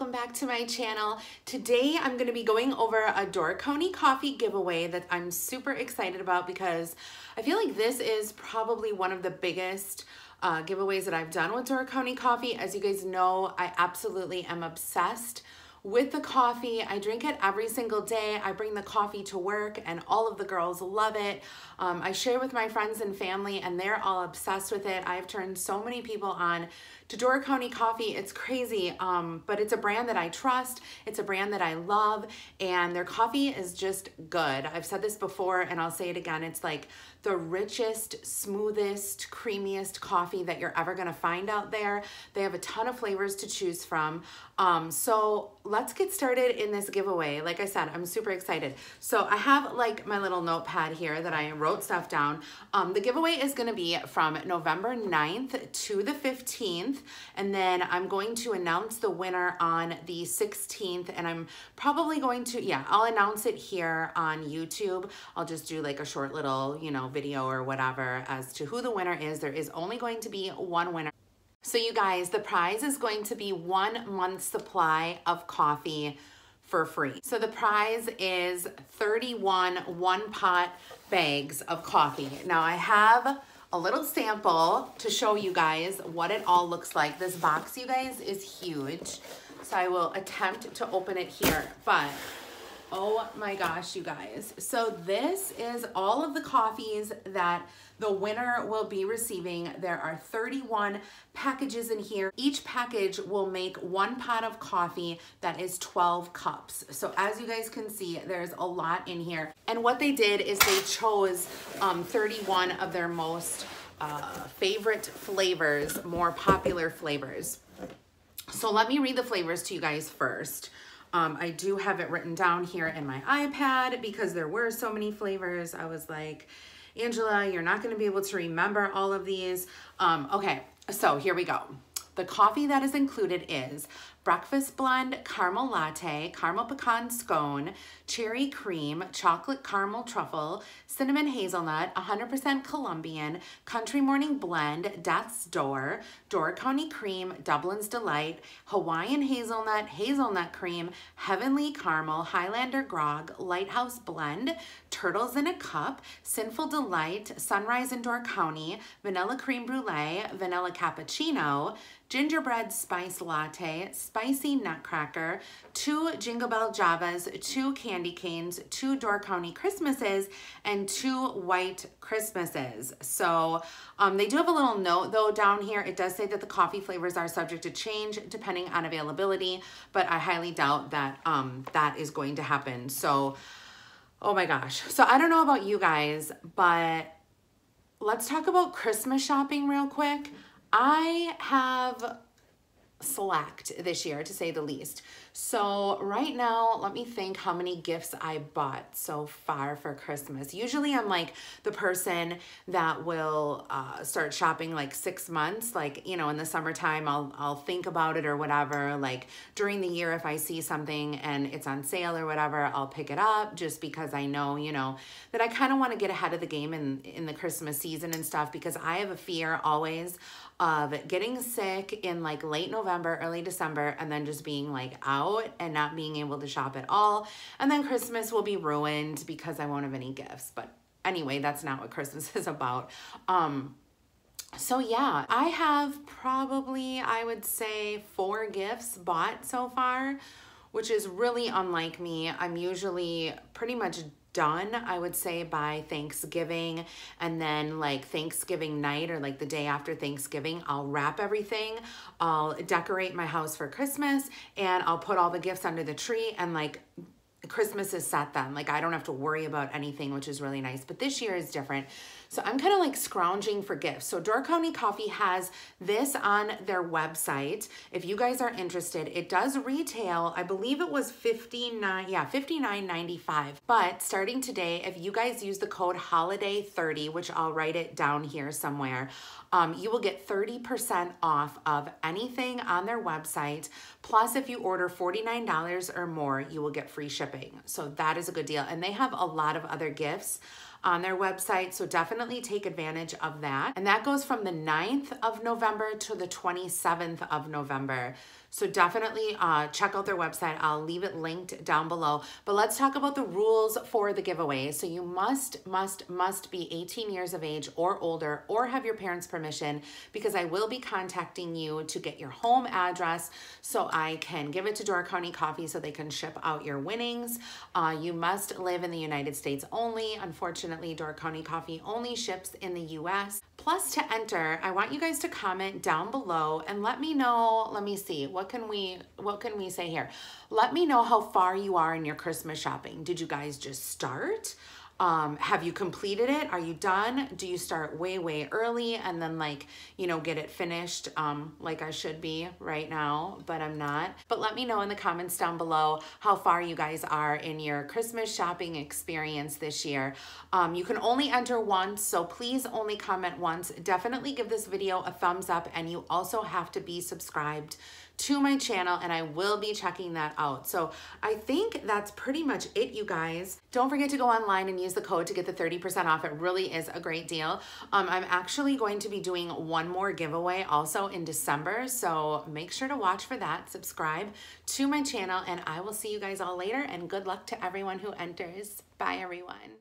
welcome back to my channel. Today I'm going to be going over a Door County Coffee giveaway that I'm super excited about because I feel like this is probably one of the biggest giveaways that I've done with Door County Coffee. As you guys know, I absolutely am obsessed with the coffee. I drink it every single day. I bring the coffee to work and all of the girls love it. I share with my friends and family and they're all obsessed with it. I've turned so many people on to Door County Coffee. It's crazy, but it's a brand that I trust. It's a brand that I love and their coffee is just good. I've said this before and I'll say it again. It's like the richest, smoothest, creamiest coffee that you're ever gonna find out there. They have a ton of flavors to choose from. So let's get started in this giveaway. Like I said, I'm super excited. So I have like my little notepad here that I wrote stuff down. The giveaway is gonna be from November 9th to the 15th. And then I'm going to announce the winner on the 16th. And I'm probably going to, I'll announce it here on YouTube. I'll just do like a short little, video or whatever as to who the winner is. There is only going to be one winner. So you guys, the prize is going to be 1 month's supply of coffee for free. So the prize is 31 one-pot bags of coffee. Now I have a little sample to show you guys what it all looks like. This box, you guys, is huge. So I will attempt to open it here, but oh my gosh, you guys. So this is all of the coffees that the winner will be receiving. There are 31 packages in here. Each package will make one pot of coffee that is 12 cups. So as you guys can see, there's a lot in here. And what they did is they chose 31 of their most favorite flavors, more popular flavors. So let me read the flavors to you guys first. I do have it written down here in my iPad because there were so many flavors. I was like, Angela, you're not going to be able to remember all of these. Okay, so here we go. The coffee that is included is breakfast blend, caramel latte, caramel pecan scone, cherry cream, chocolate caramel truffle, cinnamon hazelnut, 100% Colombian, country morning blend, Death's Door, Door County cream, Dublin's delight, Hawaiian hazelnut, hazelnut cream, heavenly caramel, Highlander grog, lighthouse blend, turtles in a cup, sinful delight, sunrise in Door County, vanilla creme brulee, vanilla cappuccino, gingerbread spice latte, spicy nutcracker, 2 Jingle Bell Javas, 2 candy canes, 2 Door County Christmases, and 2 white Christmases. So they do have a little note though down here. It does say that the coffee flavors are subject to change depending on availability, but I highly doubt that that is going to happen. So, oh my gosh. So I don't know about you guys, but let's talk about Christmas shopping real quick. I have slacked this year to say the least. So right now, let me think how many gifts I bought so far for Christmas. Usually I'm like the person that will start shopping like 6 months, like, in the summertime, I'll think about it or whatever. Like during the year, if I see something and it's on sale or whatever, I'll pick it up just because I know, that I kind of want to get ahead of the game in the Christmas season and stuff, because I have a fear always of getting sick in like late November, early December, and then just being like out and not being able to shop at all. And then Christmas will be ruined because I won't have any gifts. But anyway, that's not what Christmas is about. So yeah, I have probably, I would say 4 gifts bought so far, which is really unlike me. I'm usually pretty much done, I would say, by Thanksgiving, and then like Thanksgiving night or like the day after Thanksgiving, I'll wrap everything, I'll decorate my house for Christmas, and I'll put all the gifts under the tree, and like Christmas is set then. Like I don't have to worry about anything, which is really nice, but this year is different. So I'm kind of like scrounging for gifts. So Door County Coffee has this on their website. If you guys are interested, it does retail, I believe it was $59.95. But starting today, if you guys use the code HOLIDAY30, which I'll write it down here somewhere, you will get 30% off of anything on their website. Plus, if you order $49 or more, you will get free shipping. So that is a good deal. And they have a lot of other gifts on their website, so definitely take advantage of that. And that goes from the 9th of November to the 27th of November. So definitely check out their website. I'll leave it linked down below. But let's talk about the rules for the giveaway. So you must be 18 years of age or older or have your parents' permission, because I will be contacting you to get your home address so I can give it to Door County Coffee so they can ship out your winnings. You must live in the United States only. Unfortunately, Door County Coffee only ships in the US. Plus, to enter, I want you guys to comment down below and let me know, let me see, what can we say here? Let me know how far you are in your Christmas shopping. Did you guys just start? Have you completed it? Are you done? Do you start way early and then, like, you know, get it finished like I should be right now, but I'm not? But let me know in the comments down below how far you guys are in your Christmas shopping experience this year. You can only enter once, so please only comment once. Definitely give this video a thumbs up, and you also have to be subscribed to my channel, and I will be checking that out. So I think that's pretty much it, you guys. Don't forget to go online and use the code to get the 30% off. It really is a great deal. I'm actually going to be doing one more giveaway also in December, so make sure to watch for that. Subscribe to my channel, and I will see you guys all later, and good luck to everyone who enters. Bye, everyone.